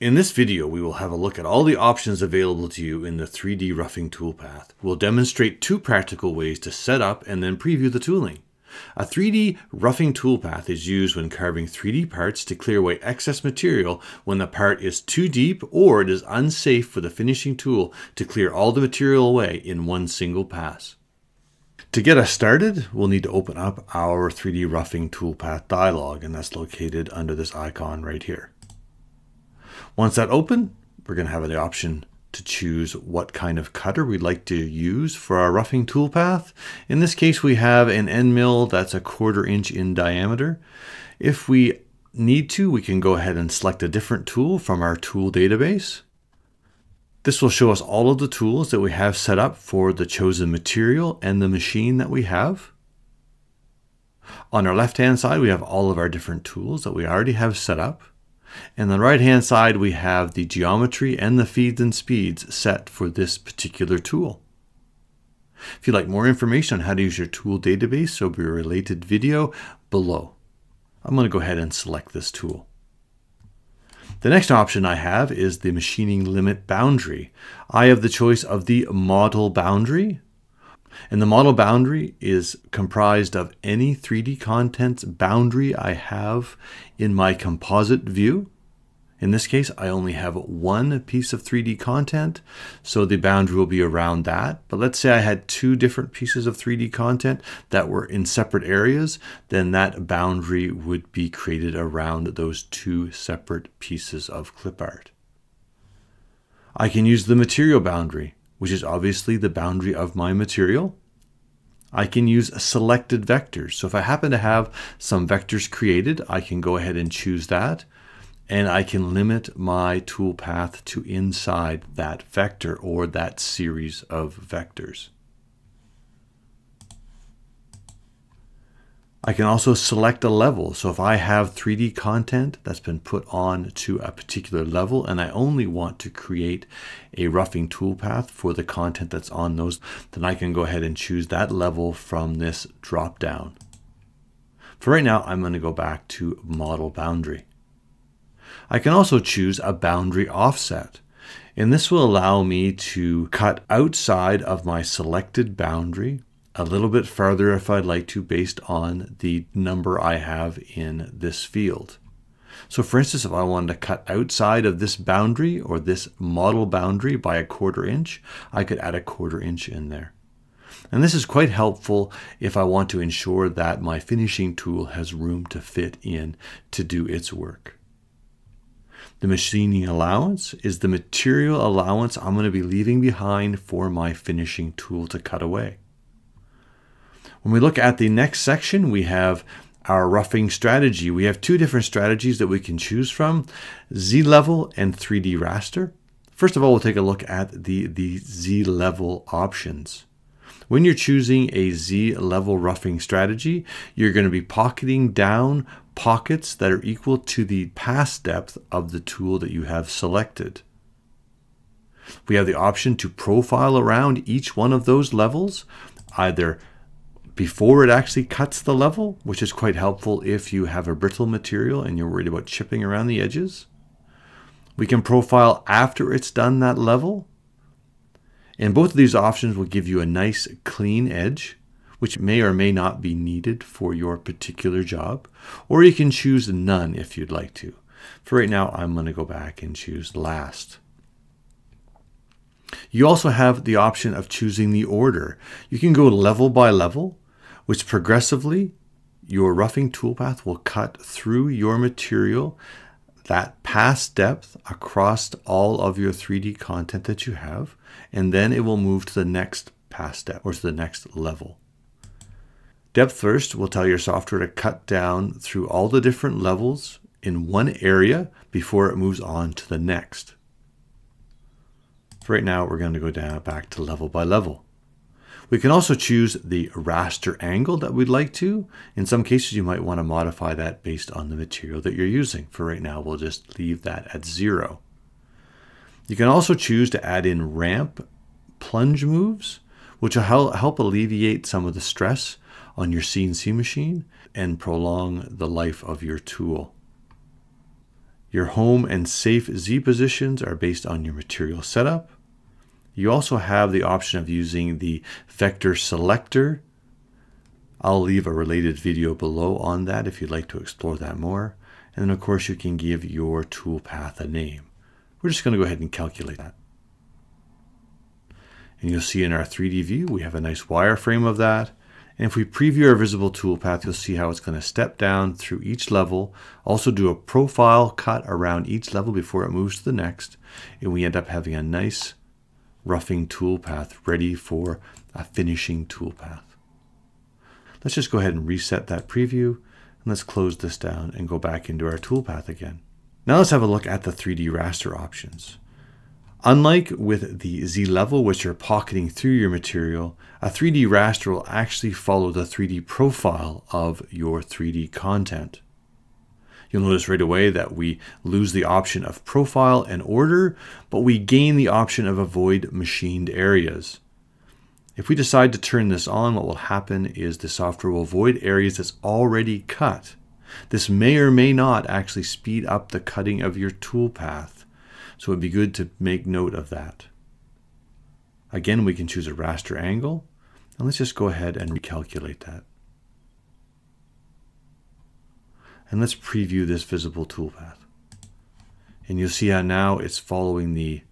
In this video, we will have a look at all the options available to you in the 3D roughing toolpath. We'll demonstrate two practical ways to set up and then preview the tooling. A 3D roughing toolpath is used when carving 3D parts to clear away excess material when the part is too deep or it is unsafe for the finishing tool to clear all the material away in one single pass. To get us started, we'll need to open up our 3D roughing toolpath dialog, and that's located under this icon right here. Once that's open, we're going to have the option to choose what kind of cutter we'd like to use for our roughing toolpath. In this case, we have an end mill that's 1/4 inch in diameter. If we need to, we can go ahead and select a different tool from our tool database. This will show us all of the tools that we have set up for the chosen material and the machine that we have. On our left-hand side, we have all of our different tools that we already have set up. And on the right-hand side, we have the geometry and the feeds and speeds set for this particular tool. If you'd like more information on how to use your tool database, there'll be a related video below. I'm going to go ahead and select this tool. The next option I have is the machining limit boundary. I have the choice of the model boundary. And the model boundary is comprised of any 3D contents boundary I have in my composite view. In this case, I only have one piece of 3D content, so the boundary will be around that. But let's say I had two different pieces of 3D content that were in separate areas, then that boundary would be created around those two separate pieces of clip art. I can use the material boundary, which is obviously the boundary of my material. I can use selected vectors. So if I happen to have some vectors created, I can go ahead and choose that. And I can limit my toolpath to inside that vector or that series of vectors. I can also select a level. So if I have 3D content that's been put on to a particular level and I only want to create a roughing toolpath for the content that's on those, then I can go ahead and choose that level from this drop down. For right now, I'm going to go back to model boundary. I can also choose a boundary offset, and this will allow me to cut outside of my selected boundary a little bit further if I'd like to, based on the number I have in this field. So for instance, if I wanted to cut outside of this boundary or this model boundary by 1/4 inch, I could add 1/4 inch in there. And this is quite helpful if I want to ensure that my finishing tool has room to fit in to do its work. The machining allowance is the material allowance I'm going to be leaving behind for my finishing tool to cut away. When we look at the next section, we have our roughing strategy. We have two different strategies that we can choose from, Z-level and 3D raster. First of all, we'll take a look at the Z-level options. When you're choosing a Z-level roughing strategy, you're going to be pocketing down pockets that are equal to the pass depth of the tool that you have selected. We have the option to profile around each one of those levels, either before it actually cuts the level, which is quite helpful if you have a brittle material and you're worried about chipping around the edges. We can profile after it's done that level. And both of these options will give you a nice clean edge, which may or may not be needed for your particular job. Or you can choose none if you'd like to. For right now, I'm going to go back and choose last. You also have the option of choosing the order. You can go level by level, which progressively your roughing toolpath will cut through your material, that pass depth across all of your 3D content that you have, and then it will move to the next pass depth or to the next level. Depth first will tell your software to cut down through all the different levels in one area before it moves on to the next. For right now, we're going to go down back to level by level. We can also choose the raster angle that we'd like to. In some cases, you might want to modify that based on the material that you're using. For right now, we'll just leave that at 0. You can also choose to add in ramp plunge moves, which will help alleviate some of the stress on your CNC machine and prolong the life of your tool. Your home and safe Z positions are based on your material setup. You also have the option of using the vector selector. I'll leave a related video below on that if you'd like to explore that more. And then of course you can give your toolpath a name. We're just going to go ahead and calculate that. And you'll see in our 3D view, we have a nice wireframe of that. And if we preview our visible toolpath, you'll see how it's going to step down through each level, also do a profile cut around each level before it moves to the next. And we end up having a nice roughing toolpath ready for a finishing toolpath. Let's just go ahead and reset that preview. And let's close this down and go back into our toolpath again. Now let's have a look at the 3D raster options. Unlike with the Z level, which you're pocketing through your material, a 3D raster will actually follow the 3D profile of your 3D content. You'll notice right away that we lose the option of profile and order, but we gain the option of avoid machined areas. If we decide to turn this on, what will happen is the software will avoid areas that's already cut. This may or may not actually speed up the cutting of your toolpath, so it'd be good to make note of that. Again, we can choose a raster angle, and let's just go ahead and recalculate that. And let's preview this visible toolpath. And you'll see how now it's following the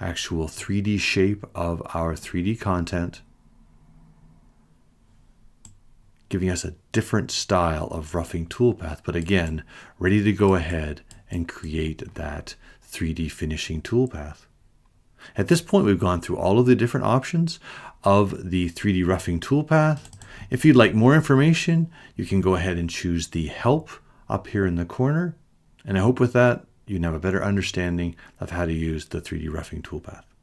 actual 3D shape of our 3D content, giving us a different style of roughing toolpath, but again, ready to go ahead and create that 3D finishing toolpath. At this point, we've gone through all of the different options of the 3D roughing toolpath. If you'd like more information, you can go ahead and choose the help up here in the corner. And I hope with that, you can have a better understanding of how to use the 3D roughing toolpath.